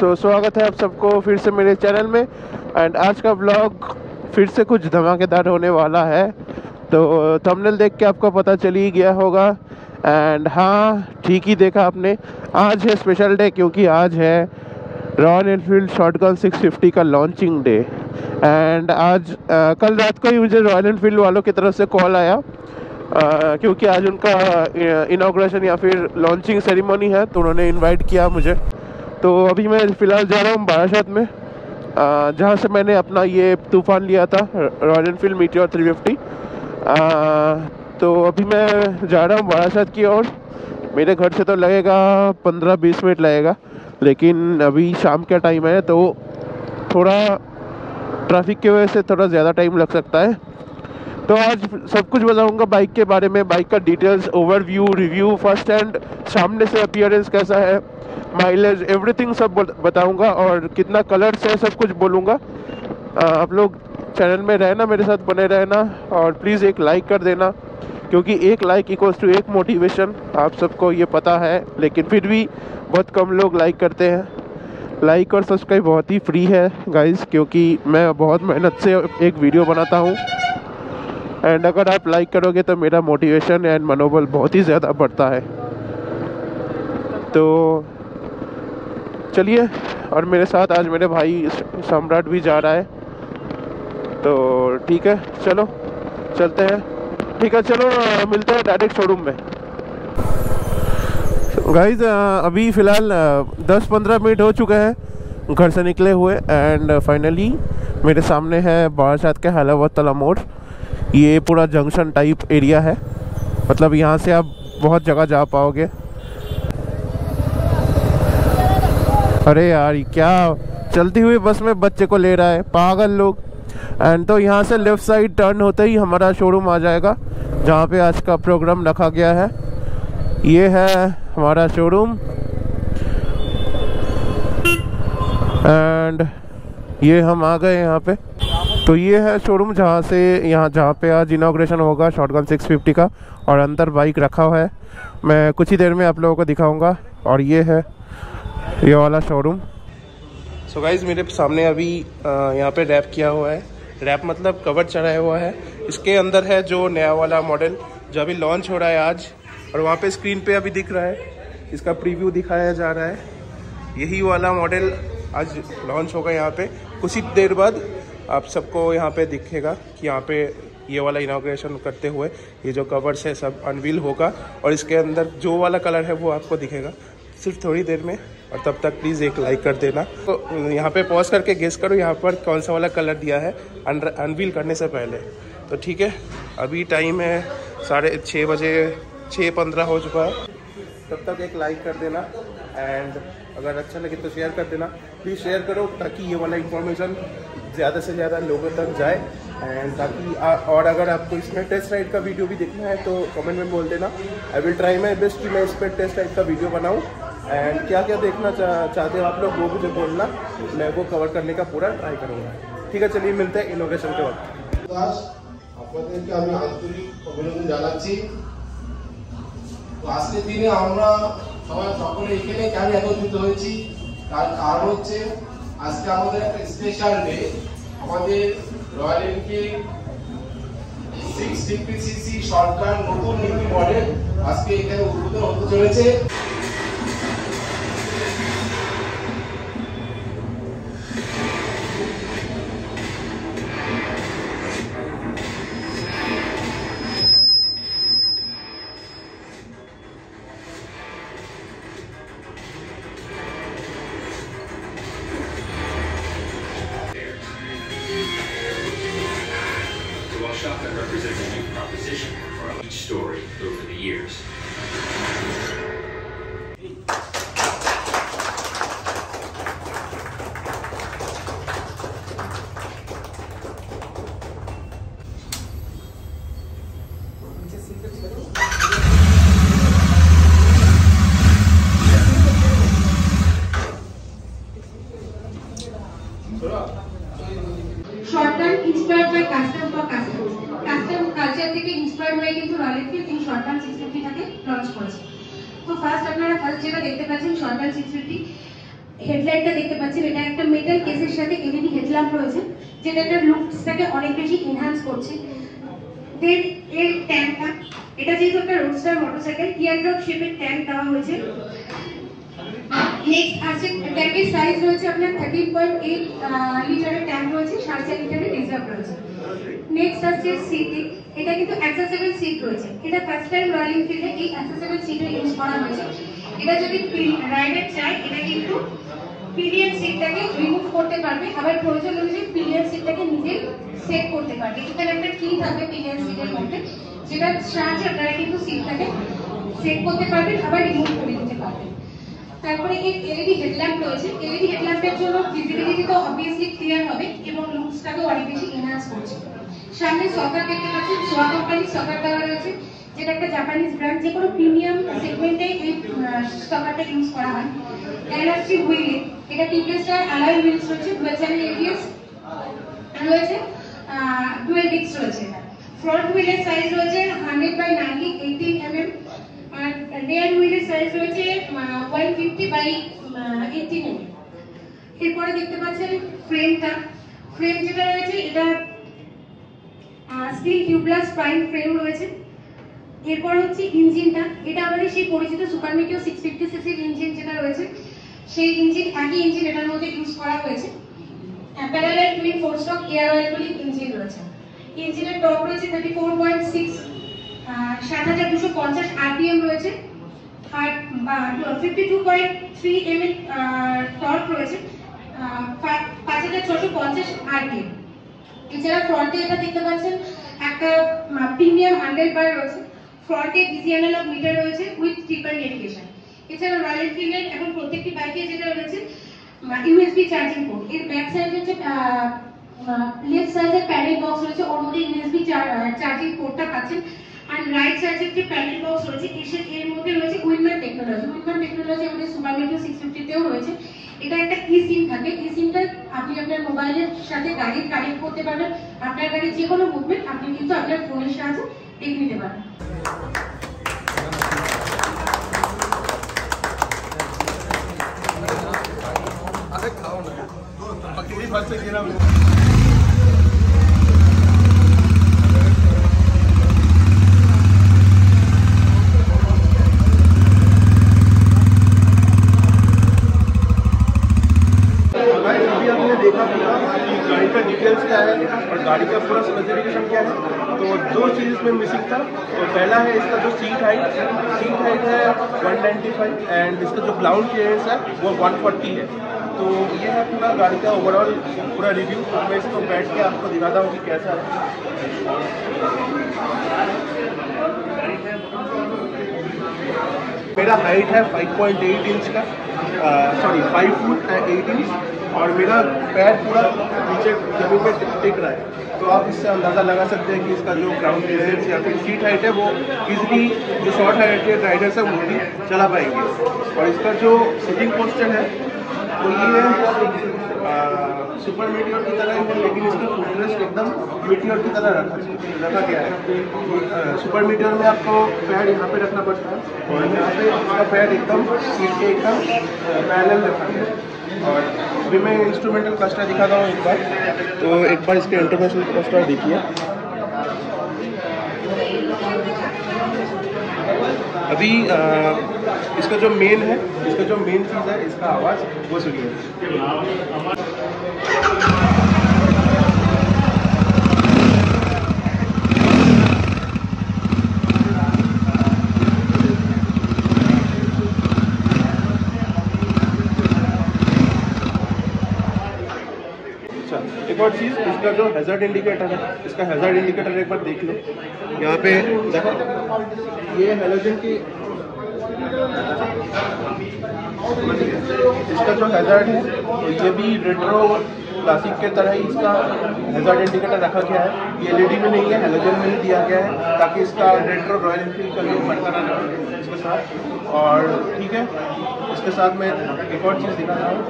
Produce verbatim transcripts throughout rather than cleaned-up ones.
तो स्वागत है आप सबको फिर से मेरे चैनल में। एंड आज का ब्लॉग फिर से कुछ धमाकेदार होने वाला है, तो थंबनेल देख के आपको पता चल ही गया होगा। एंड हाँ, ठीक ही देखा आपने, आज है स्पेशल डे क्योंकि आज है Royal Enfield Shotgun six fifty का लॉन्चिंग डे। एंड आज आ, कल रात को ही मुझे रॉयल एनफील्ड वालों की तरफ से कॉल आया आ, क्योंकि आज उनका इनॉग्रेशन या फिर लॉन्चिंग सेरेमनी है, तो उन्होंने इनवाइट किया मुझे। तो अभी मैं फ़िलहाल जा रहा हूँ बारासात में, जहाँ से मैंने अपना ये तूफ़ान लिया था Royal Enfield Meteor three fifty. तो अभी मैं जा रहा हूँ बारासात की ओर। मेरे घर से तो लगेगा पंद्रह बीस मिनट लगेगा, लेकिन अभी शाम का टाइम है तो थोड़ा ट्रैफिक की वजह से थोड़ा ज़्यादा टाइम लग सकता है। तो आज सब कुछ बताऊंगा बाइक के बारे में, बाइक का details, overview, review, first hand सामने से अपीयरेंस कैसा है, माइलेज, एवरीथिंग सब बताऊंगा। और कितना कलर्स है सब कुछ बोलूँगा। आप लोग चैनल में रहना, मेरे साथ बने रहना, और प्लीज़ एक लाइक कर देना क्योंकि एक लाइक इक्वल्स टू एक मोटिवेशन, आप सबको ये पता है, लेकिन फिर भी बहुत कम लोग लाइक करते हैं। लाइक और सब्सक्राइब बहुत ही फ्री है गाइस, क्योंकि मैं बहुत मेहनत से एक वीडियो बनाता हूँ। एंड अगर आप लाइक करोगे तो मेरा मोटिवेशन एंड मनोबल बहुत ही ज़्यादा बढ़ता है। तो चलिए, और मेरे साथ आज मेरे भाई सम्राट भी जा रहा है, तो ठीक है, चलो चलते हैं। ठीक है, चलो मिलते हैं डायरेक्ट शोरूम में। गाइज अभी फ़िलहाल दस पंद्रह मिनट हो चुका है घर से निकले हुए, एंड फाइनली मेरे सामने है बारासात के हलावत तला मोड़। ये पूरा जंक्शन टाइप एरिया है, मतलब यहाँ से आप बहुत जगह जा पाओगे। अरे यार, क्या चलती हुई बस में बच्चे को ले रहा है पागल लोग। एंड तो यहाँ से लेफ़्ट साइड टर्न होते ही हमारा शोरूम आ जाएगा, जहाँ पे आज का प्रोग्राम रखा गया है। ये है हमारा शोरूम एंड ये हम आ गए यहाँ पे। तो ये है शोरूम जहाँ से यहाँ जहाँ पे आज इनॉग्रेशन होगा शॉटगन सिक्स फिफ्टी का, और अंदर बाइक रखा हुआ है। मैं कुछ ही देर में आप लोगों को दिखाऊंगा। और ये है ये वाला शोरूम। सो गाइज़, मेरे सामने अभी यहाँ पे रैप किया हुआ है, रैप मतलब कवर चढ़ाया हुआ है। इसके अंदर है जो नया वाला मॉडल जो अभी लॉन्च हो रहा है आज, और वहाँ पे स्क्रीन पे अभी दिख रहा है, इसका प्रीव्यू दिखाया जा रहा है। यही वाला मॉडल आज लॉन्च होगा यहाँ पे। कुछ ही देर बाद आप सबको यहाँ पे दिखेगा कि यहाँ पे ये वाला इनॉग्रेशन करते हुए ये जो कवर्स है सब अनवील होगा, और इसके अंदर जो वाला कलर है वो आपको दिखेगा सिर्फ थोड़ी देर में। और तब तक प्लीज़ एक लाइक कर देना। तो यहाँ पे पॉज करके गेस करो यहाँ पर कौन सा वाला कलर दिया है अनवील करने से पहले। तो ठीक है, अभी टाइम है साढ़े छः बजे, छः पंद्रह हो चुका है। तब तक एक लाइक कर देना, एंड अगर अच्छा लगे तो शेयर कर देना। प्लीज़ शेयर करो ताकि ये वाला इन्फॉर्मेशन ज़्यादा से ज़्यादा लोगों तक जाए। एंड ताकि आ, और अगर आपको इसमें टेस्ट राइड का वीडियो भी देखना है तो कमेंट में बोल देना। I will try my best कि मैं इस पर टेस्ट राइड का वीडियो बनाऊँ। एंड क्या क्या देखना चा, चाहते हो आप लोग वो मुझे बोलना, मैं वो कवर करने का पूरा ट्राई करूँगा। ठीक है, चलिए मिलते हैं इनोग्रेशन के वक्त। तो आजके दिन আমরা সবাই সকলে এখানে কেন একত্রিত হয়েছি, তার কারণ হচ্ছে আজকে আমাদের একটা স্পেশাল ডে। আমাদের Royal Enfield six fifty CC Shotgun নতুন নীতি মডেল আজকে এখানে উদ্বোধন হতে চলেছে। Shotgun represents a new proposition for each story over the years. तो फास्ट अपना फर्स्ट जगह देखते हैं शॉटगन सिक्स फिफ्टी হেডলাইটটা দেখতে পাচ্ছেন, এটা একটা মেটাল কেসের সাথে এলইডি হেডলাইট রয়েছে যেটা একটা লুকসটাকে অনেক বেশি এনহ্যান্স করছে। দেন এর ট্যাঙ্কটা, এটা যেহেতু একটা রোডস্টার মোটরসাইকেল, টিয়ার ড্রপ শেপের ট্যাঙ্ক দেওয়া হয়েছে। নেক্সট আছে ট্যাঙ্কের সাইজ রয়েছে আপনার থার্টিন পয়েন্ট এইট লিটারের ট্যাঙ্ক রয়েছে, সাড়ে চার লিটারের রিজার্ভ রয়েছে। নেক্সট আছে সিট, এটা কিন্তু অ্যাক্সেসিবল সিট রয়েছে, এটা ফার্স্ট টাইম রয়্যাল এনফিল্ডে এই অ্যাক্সেসিবল সিট ইউজ করা হয়েছে। এটা যদি রাইডার চাই এটা কিন্তু পিলিয়ন সিটটাকে রিমুভ করতে পারবে, আবার প্রয়োজন অনুযায়ী পিলিয়ন সিটটাকে নিজে সেট করতে পারবে। এখানে একটা কি থাকবে পিলিয়ন সিটের মধ্যে, যেটা সাহায্যে আপনারা কিন্তু সিটটাকে সেট করতে পারবেন আবার রিমুভ করে দিতে পারবেন। তারপরে এই এলইডি হেডল্যাম্প রয়েছে, এলইডি হেডল্যাম্পের জন্য ভিজিবিলিটি তো অবভিয়াসলি ক্লিয়ার হবে এবং লুকসটাকে অনেক বেশি এনহ্যান্স করছে। সামনে সকার দেখতে পাচ্ছেন, সোয়া কোম্পানি সকার দেওয়া রয়েছে যেটা একটা জাপানিজ ব্র্যান্ড, যে কোনো প্রিমিয়াম সেগমেন্টে এই সকারটা ইউজ করা হয়। এলএসসি হুইল, এটা টিউবলেস টায়ার অ্যালয় হুইলস রয়েছে, ডুয়েল চ্যানেল এবিএস রয়েছে, ডুয়েল ডিস্ক রয়েছে। ফ্রন্ট হুইলের সাইজ রয়েছে hundred by ninety, eighteen MM. আর রিয়ার হুইলের সাইজ রয়েছে one fifty by eighteen MM. এরপরে দেখতে পাচ্ছেন ফ্রেমটা, ফ্রেম যেটা রয়েছে এটা স্টিল টিউবলেস প্রাইম ফ্রেম রয়েছে। এরপর হচ্ছে ইঞ্জিনটা, এটা আমাদের সেই পরিচিত সুপার মেটিও সিক্স ফিফটি সিসির ইঞ্জিন যেটা রয়েছে, সেই ইঞ্জিন একই ইঞ্জিন এটার মধ্যে ইউজ করা হয়েছে। Parallel twin four stroke air oil বলে ইঞ্জিন রয়েছে। ইঞ্জিনের টর্ক রয়েছে থার্টি ফোর পয়েন্ট সিক্স, সাত হাজার দুশো পঞ্চাশ আরপিএম রয়েছে, আর fifty two point three M এর টর্ক রয়েছে, পাঁচ হাজার ছশো পঞ্চাশ আরপিএম। এছাড়া ফ্রন্টে এটা দেখতে পাচ্ছেন একটা প্রিমিয়াম হান্ডেল বার রয়েছে, ফ্রন্টে ডিজি অ্যানালগ মিটার রয়েছে উইথ ট্রিপল নেভিগেশন। এছাড়া রয়্যাল এনফিল্ডের এখন প্রত্যেকটি বাইকে যেটা রয়েছে ইউএসবি চার্জিং পোর্ট, এর ব্যাক সাইড হচ্ছে লেফট সাইডে প্যাডেল বক্স রয়েছে, ওর মধ্যে ইউএসবি চার্জিং পোর্টটা পাচ্ছেন। আর রাইট সাইডে যে প্যাডেল বক্স রয়েছে এর মধ্যে রয়েছে উইন্ডম টেকনোলজি, উইন্ডম টেকনোলজি আমাদের সুপার মেটিও সিক্স ফিফটিতেও রয়েছে। এটা একটা ই সিম থাকে, ই সিমটা আপনি আপনার মোবাইলের সাথে গাড়ির কানেক্ট করতে পারবেন, আপনার গাড়ির যে কোনো মুভমেন্ট আপনি কিন্তু আপনার ফোনের সাহায্যে দেখে নিতে পারবেন। गाड़ी का पूरा स्पेसिफिकेशन क्या है, तो दो चीज़ इसमें मिसिंग था। तो पहला है इसका जो सीट हाइट, सीट हाइट है वन नाइन्टी फाइव एंड इसका जो ग्राउंड क्लियरेंस है वो वन फोर्टी है। तो ये है पूरा गाड़ी का ओवरऑल पूरा रिव्यू, तो मैं इसको बैठ के आपको दिखाता हूँ कि कैसा है। मेरा हाइट है फाइव पॉइंट एट इंच का, sorry five foot eight inch, और मेरा पैर पूरा नीचे जमीन पे टिक रहा है। तो आप इससे अंदाज़ा लगा सकते हैं कि इसका जो ग्राउंड क्लियरेंस या फिर सीट हाइट है वो इजिली जो शॉर्ट हाइट के राइडर्स हैं वो भी चला पाएंगे। और इसका जो सिटिंग पोस्चर है वो ये है सुपर मीटियोर की तरह है, लेकिन इसका फुटरेस्ट एकदम मीटियोर की तरह रखा रखा गया है। सुपर मीटियोर में आपको पैर यहाँ पर रखना पड़ता है और यहाँ पर इसका पैर एकदम सीट के एकदम पैरेलल रखा गया है। और अभी मैं इंस्ट्रूमेंटल क्लस्टर दिखाता हूँ एक बार, तो एक बार इसके इंटरनेशनल क्लस्टर देखिए। अभी आ, इसका जो मेन है, इसका जो मेन चीज़ है इसका आवाज़ वो सुनिए। और चीज़ इसका जो हैजर्ड इंडिकेटर है, इसका हैजर्ड इंडिकेटर एक बार देख लो। यहाँ पे देखो ये हैलोजन की, इसका जो हैजर्ड है तो ये भी रेट्रो क्लासिक के तरह ही इसका हैजर्ड इंडिकेटर रखा गया है। ये एलईडी में नहीं है, हैलोजन में ही दिया गया है ताकि इसका रेट्रो रॉयल एनफील्ड का लुक बरकरार रहे इसके साथ। और ठीक है, इसके साथ मैं एक और चीज़ दिखा रहा हूँ,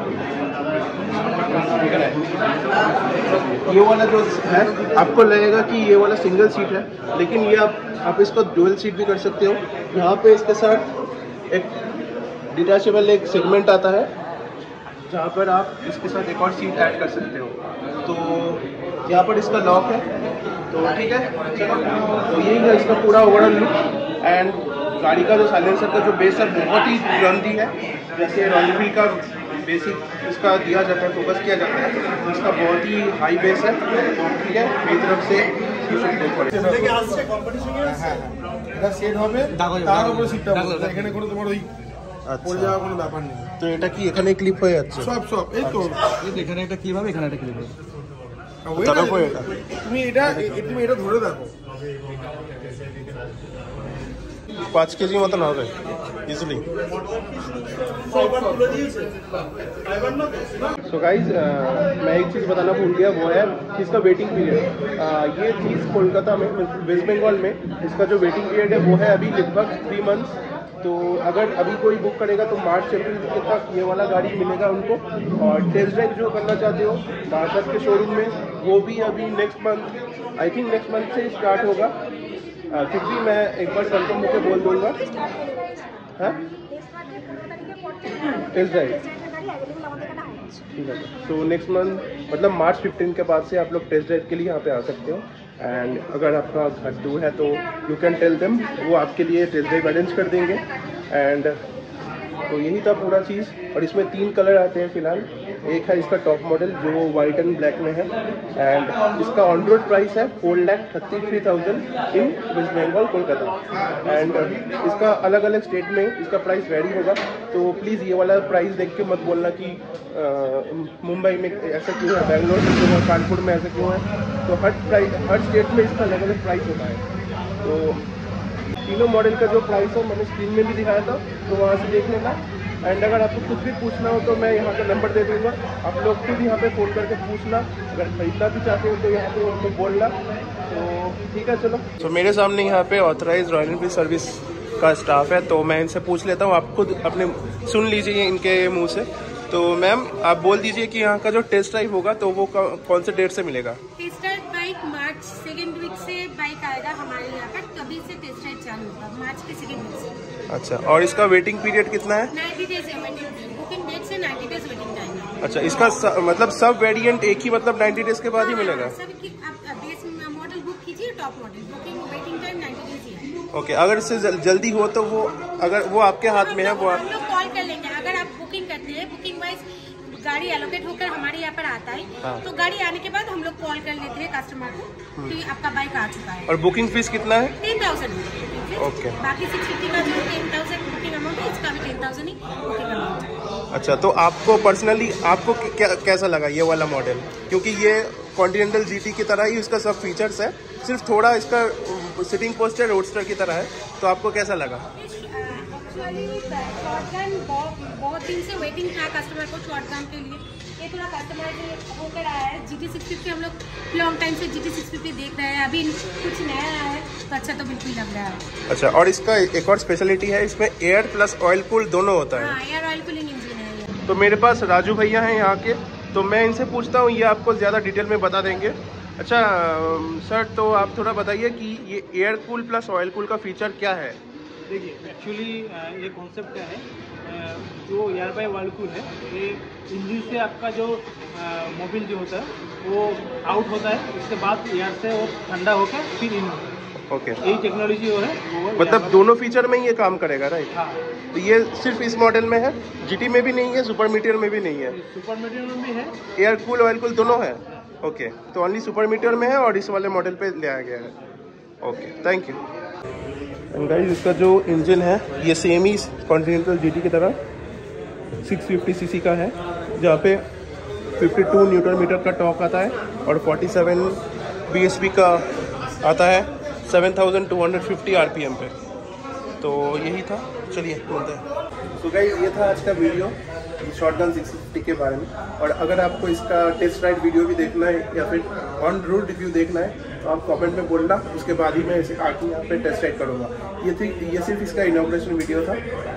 ये वाला जो है आपको लगेगा कि ये वाला सिंगल सीट है, लेकिन ये आप आप इसको डुअल सीट भी कर सकते हो। यहाँ पे इसके साथ एक डिटैचेबल एक सेगमेंट आता है जहाँ पर आप इसके साथ एक और सीट ऐड कर सकते हो। तो यहाँ पर इसका लॉक है, तो ठीक है, तो यही है इसका पूरा ओवरऑल लुक। एंड गाड़ी का जो साइलेंसर का जो बेस है बहुत ही बुलंदी है, जैसे रॉयल एनफील्ड का बेसिक इसका दिया जाता है, फोकस किया जाता है, तो इसका बहुत ही हाई बेस है। तो ठीक है, मेरी तरफ से पाँच के जी मतन হবে इजिली। सो गाइज, मैं एक चीज़ बताना भूल गया, वो है इसका वेटिंग पीरियड। ये चीज़ कोलकाता में, वेस्ट बंगाल में इसका जो वेटिंग पीरियड है वो है अभी लगभग थ्री मंथ्स। तो अगर अभी कोई बुक करेगा तो मार्च अप्रैल तक ये वाला गाड़ी मिलेगा उनको। और टेस्ट ड्राइव जो करना चाहते हो बारासात के शोरूम में, वो भी अभी next month, I think next month से स्टार्ट होगा। फिर भी मैं एक बार कंफर्म होकर बोल दूँगा। हाँ, टेस्ट ड्राइव ठीक है। तो नेक्स्ट मंथ मतलब मार्च फिफ्टीन के बाद से आप लोग टेस्ट ड्राइव के लिए यहाँ पे आ सकते हो। एंड अगर आपका घर दूर है तो यू कैन टेल देम, वो आपके लिए टेस्ट ड्राइव अरेंज कर देंगे। एंड तो यही था पूरा चीज़। और इसमें तीन कलर आते हैं फिलहाल, एक है इसका टॉप मॉडल जो वाइट एंड ब्लैक में है। एंड इसका ऑन रोड प्राइस है four lakh thirty three thousand in West Bengal Kolkata. And इसका अलग अलग स्टेट में इसका प्राइस वेरी होगा, तो प्लीज़ ये वाला प्राइस देख के मत बोलना कि मुंबई में ऐसा क्यों है, बेंगलोर में क्यों है, कानपुर में ऐसा क्यों है। तो हर प्राइस, हर स्टेट में इसका अलग अलग प्राइस होता है। तो तीनों मॉडल का जो प्राइस है मैंने स्क्रीन में भी दिखाया था, तो वहाँ से देख लेना। एंड अगर आपको कुछ भी पूछना हो तो मैं यहाँ का नंबर दे दूँगा, आप लोग खुद यहाँ पे फ़ोन करके पूछना। अगर खरीदना भी चाहते हो तो यहाँ पे उनको बोलना। तो ठीक है, चलो। तो मेरे सामने यहाँ पे ऑथराइज रॉयल एनफील्ड सर्विस का स्टाफ है, तो मैं इनसे पूछ लेता हूँ। आप खुद अपने सुन लीजिए इनके मुँह से। तो मैम, आप बोल दीजिए कि यहाँ का जो टेस्ट ड्राइव होगा तो वो कौन से डेट से मिलेगा? Test drive bike March second week से बाइक आएगा हमारे यहाँ पर, तभी से टेस्ट ड्राइव चालू होगा मार्च के सेकेंड वीक से। अच्छा, और इसका वेटिंग पीरियड कितना है? नाइन्टी डेज, बुकिंग डेट से नाइन्टी डेज वेटिंग टाइम। अच्छा, इसका स, मतलब सब वेरिएंट एक ही, मतलब नाइन्टी डेज के बाद ही मिलेगा? मॉडल बुक कीजिए, top model, booking waiting time ninety days है। ओके, अगर इससे जल, जल्दी हो तो वो, अगर वो आपके हाथ में है वो कॉल कर लेंगे। अगर आप बुकिंग करते हैं, बुकिंग वाइज गाड़ी एलोकेट होकर हमारे यहाँ पर आता है। हाँ। तो गाड़ी आने के बाद हम लोग कॉल कर लेते हैं कस्टमर को कि आपका बाइक आ चुका है। और बुकिंग फीस कितना है? टेन थाउजेंड ओके, बाकी सिक्स फिफ्टी का जो टेन थाउजेंड बुकिंग अमाउंट है, इसका भी टेन थाउजेंड ही बुकिंग अमाउंट है। अच्छा, तो आपको पर्सनली आपको क्या, कैसा लगा ये वाला मॉडल? क्योंकि ये कॉन्टिनेंटल जीटी की तरह ही इसका सब फीचर्स है, सिर्फ थोड़ा इसका सिटिंग पोस्टर रोडस्टर की तरह है। तो आपको कैसा लगा? शॉटगन बहुत दिन से वेटिंग था कस्टमर को शॉटगन के लिए, ये थोड़ा कस्टमर होकर आया है। जीटी सिक्स फिफ्टी हम लोग लॉन्ग टाइम से जीटी सिक्स फिफ्टी देख रहे हैं, अभी कुछ नया आया है तो अच्छा तो बिल्कुल लग रहा है। अच्छा, और इसका एक और स्पेशलिटी है, इसमें एयर प्लस ऑयल कूल दोनों होता है। हाँ, एयर ऑयल कूलिंग इंजन है। तो मेरे पास राजू भैया हैं यहाँ के, तो मैं इनसे पूछता हूँ, ये आपको ज़्यादा डिटेल में बता देंगे। अच्छा सर, तो आप थोड़ा बताइए कि ये air cool plus oil cool का फीचर क्या है? देखिए, एक्चुअली ये कॉन्सेप्ट क्या है, जो एयर बाय वर्ल्ड कूल है, ये इंजन से आपका जो मोबिल जो होता है वो आउट होता है, उसके बाद एयर से वो ठंडा होकर फिर इन होता है। ओके, यही टेक्नोलॉजी हो है वो, मतलब दोनों फीचर में ये काम करेगा, राइट? हाँ। तो ये सिर्फ इस मॉडल में है, जीटी में भी नहीं है, सुपर मीटियर में भी नहीं है? सुपर मीटियर में भी है, एयर कूल ऑयल कूल दोनों है। ओके, तो ओनली सुपर मीटियर में है और इस वाले मॉडल पर ले आया गया है। Okay, thank you. And guys, इसका जो इंजन है ये सेम ही कॉन्टिनेंटल जीटी की तरह सिक्स फिफ्टी सीसी का है, जहाँ पे फिफ्टी टू न्यूटन मीटर का टॉर्क आता है और forty seven B H P का आता है seven thousand two hundred fifty R P M पे। तो यही था, चलिए बोलते हैं। तो गाइस, ये था आज का वीडियो शॉटगन सिक्स फिफ्टी के बारे में। और अगर आपको इसका टेस्ट राइड वीडियो भी देखना है या फिर ऑन रोड रिव्यू देखना है तो आप कमेंट में बोलना, उसके बाद ही मैं इसे आके यहाँ पे टेस्ट राइड करूँगा। ये थी ये सिर्फ इसका इनॉग्रेशन वीडियो था।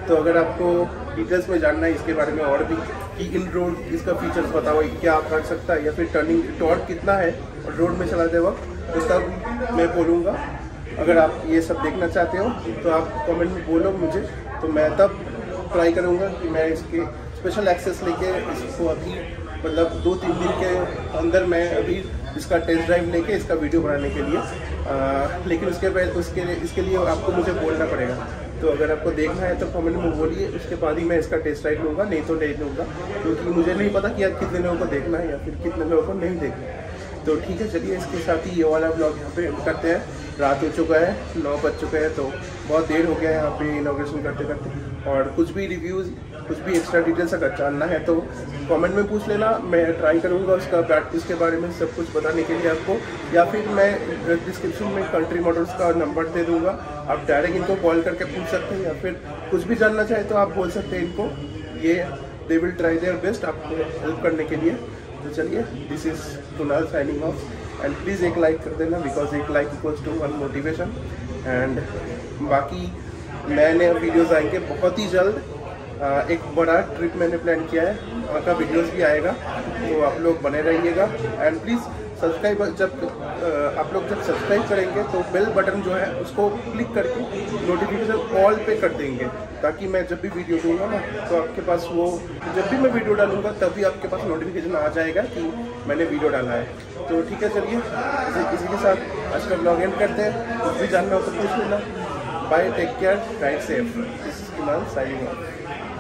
तो अगर आपको डिटेल्स में जानना है इसके बारे में और भी कि इन रोड इसका फीचर्स बताओ, क्या आप कर सकता है या फिर टर्निंग टॉर्क कितना है और रोड में चलाते वक्त, तो सब मैं बोलूँगा। अगर आप ये सब देखना चाहते हो तो आप कमेंट में बोलो मुझे, तो मैं तब ट्राई करूँगा कि मैं इसके स्पेशल एक्सेस लेके इसको अभी मतलब दो तीन दिन के अंदर मैं अभी इसका टेस्ट ड्राइव लेके इसका वीडियो बनाने के लिए आ, लेकिन उसके पहले उसके इसके लिए आपको मुझे बोलना पड़ेगा। तो अगर आपको देखना है तो कमेंट में बोलिए, उसके बाद ही मैं इसका टेस्ट ड्राइव लूँगा, नहीं तो नहीं लूँगा, क्योंकि तो मुझे नहीं पता कि यार कितने लोगों को देखना है या फिर कितने लोगों को नहीं देखना है। तो ठीक है, चलिए इसके साथ ही ये वाला ब्लॉग यहाँ पे करते हैं। रात हो चुका है, नौ बज चुके हैं, तो बहुत देर हो गया है यहाँ पे इनॉग्रेशन करते करते। और कुछ भी रिव्यूज़, कुछ भी एक्स्ट्रा डिटेल्स अगर जानना है तो कमेंट में पूछ लेना, मैं ट्राई करूँगा उसका प्रैक्टिस के बारे में सब कुछ बताने के लिए आपको, या फिर मैं डिस्क्रिप्शन में कंट्री मॉडल्स का नंबर दे दूँगा, आप डायरेक्ट इनको कॉल करके पूछ सकते हैं, या फिर कुछ भी जानना चाहे तो आप बोल सकते हैं इनको, ये they will try their best आपको हेल्प करने के लिए। तो चलिए, this is Kunal signing off, and please एक लाइक कर देना, बिकॉज एक like equals to one motivation. And बाकी नए नए वीडियोज़ आएंगे बहुत ही जल्द, एक बड़ा ट्रिप मैंने प्लान किया है, वहाँ का वीडियोस भी आएगा, तो आप लोग बने रहिएगा। एंड प्लीज़ सब्सक्राइब, जब आप लोग जब सब्सक्राइब करेंगे तो बेल बटन जो है उसको क्लिक करके नोटिफिकेशन ऑल पे कर देंगे, ताकि मैं जब भी वीडियो दूंगा ना तो आपके पास वो, जब भी मैं वीडियो डालूंगा तभी आपके पास नोटिफिकेशन आ जाएगा कि मैंने वीडियो डाला है। तो ठीक है, चलिए इसी के साथ आज का ब्लॉग एंड करते हैं। कुछ भी जानना हो तो पूछ लेना। Bye, take care, ride safe. This is Kunal signing of.